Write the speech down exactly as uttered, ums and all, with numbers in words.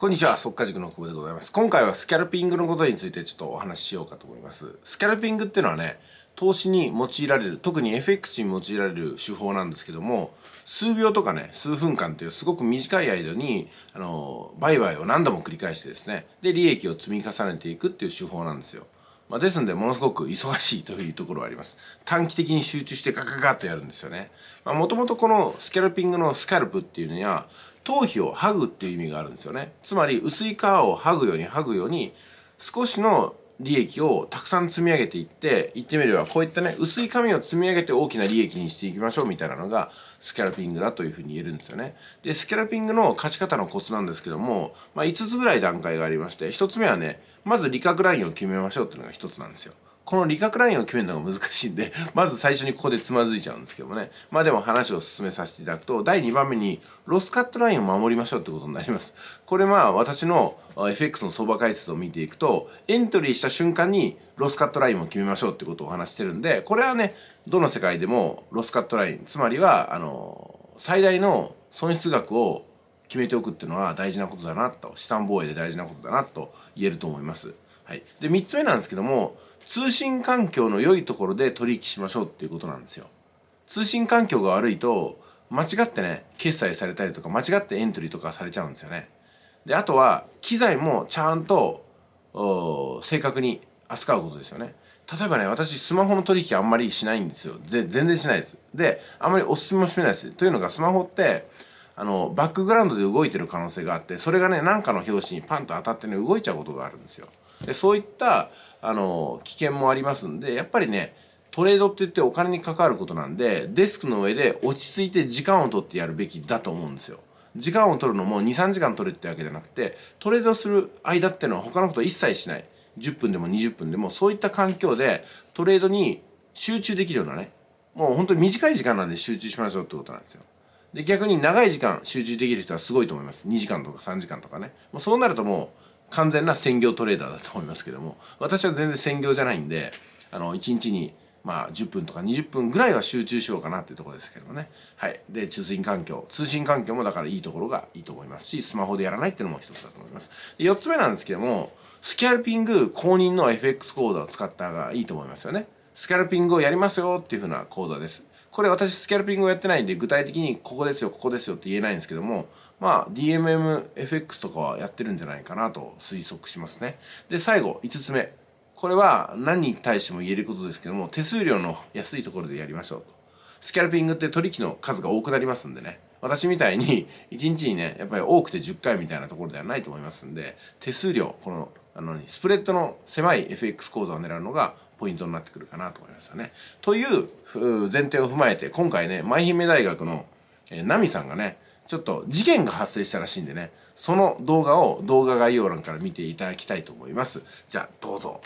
こんにちは、速稼塾の久保でございます。今回はスキャルピングのことについてちょっとお話ししようかと思います。スキャルピングっていうのはね、投資に用いられる、特に エフエックス に用いられる手法なんですけども、数秒とかね、数分間というすごく短い間に、あの、売買を何度も繰り返してですね、で、利益を積み重ねていくっていう手法なんですよ。まあ、ですので、ものすごく忙しいというところはあります。短期的に集中してガガガッとやるんですよね。まあ、もともとこのスキャルピングのスキャルプっていうのには、頭皮を剥ぐっていう意味があるんですよね。つまり薄い皮を剥ぐように剥ぐように少しの利益をたくさん積み上げていって、言ってみればこういったね、薄い紙を積み上げて大きな利益にしていきましょうみたいなのがスキャルピングだというふうに言えるんですよね。で、スキャルピングの勝ち方のコツなんですけども、まあいつつぐらい段階がありまして、ひとつめはね、まず利確ラインを決めましょうっていうのがひとつなんですよ。この利確ラインを決めるのが難しいんで、まず最初にここでつまずいちゃうんですけどもね。まあでも話を進めさせていただくと、だいにばんめにロスカットラインを守りましょうってことになります。これまあ私の エフエックス の相場解説を見ていくと、エントリーした瞬間にロスカットラインを決めましょうってことをお話してるんで、これはね、どの世界でもロスカットライン、つまりは、あの、最大の損失額を決めておくっていうのは大事なことだなと、資産防衛で大事なことだなと言えると思います。はい。で、みっつめなんですけども、通信環境の良いところで取引しましょうっていうことなんですよ。通信環境が悪いと、間違ってね、決済されたりとか、間違ってエントリーとかされちゃうんですよね。で、あとは、機材もちゃんと、正確に扱うことですよね。例えばね、私、スマホの取引あんまりしないんですよ。ぜ全然しないです。で、あんまりおすすめもしないです。というのが、スマホって、あの、バックグラウンドで動いてる可能性があって、それがね、何かの拍子にパンと当たってね、動いちゃうことがあるんですよ。で、そういった、あの、危険もありますんで、やっぱりね、トレードって言ってお金に関わることなんで、デスクの上で落ち着いて時間を取ってやるべきだと思うんですよ。時間を取るのもに、さんじかん取るってわけじゃなくて、トレードする間っていうのは他のこと一切しない。じゅっぷんでもにじゅっぷんでも、そういった環境でトレードに集中できるようなね、もう本当に短い時間なんで集中しましょうってことなんですよ。で、逆に長い時間集中できる人はすごいと思います。にじかんとかさんじかんとかね。もうそうなるともう、完全な専業トレーダーだと思いますけども、私は全然専業じゃないんで、あの、いちにちに、まあ、じゅっぷんとかにじゅっぷんぐらいは集中しようかなっていうところですけどもね。はい。で、通信環境。通信環境もだからいいところがいいと思いますし、スマホでやらないっていうのも一つだと思います。で、よっつめなんですけども、スキャルピング公認の エフエックス 講座を使った方がいいと思いますよね。スキャルピングをやりますよっていうふうな講座です。これ私スキャルピングをやってないんで、具体的にここですよ、ここですよって言えないんですけども、まあ ディーエムエムエフエックス とかはやってるんじゃないかなと推測しますね。で、最後、いつつめ。これは何に対しても言えることですけども、手数料の安いところでやりましょうと。スキャルピングって取引の数が多くなりますんでね。私みたいにいちにちにね、やっぱり多くてじゅっかいみたいなところではないと思いますんで、手数料、この、あの、スプレッドの狭い エフエックス 講座を狙うのが、ポイントになってくるかなと思いますよね。という前提を踏まえて、今回ね、舞姫大学のナミさんがね、ちょっと事件が発生したらしいんでね、その動画を動画概要欄から見ていただきたいと思います。じゃあ、どうぞ。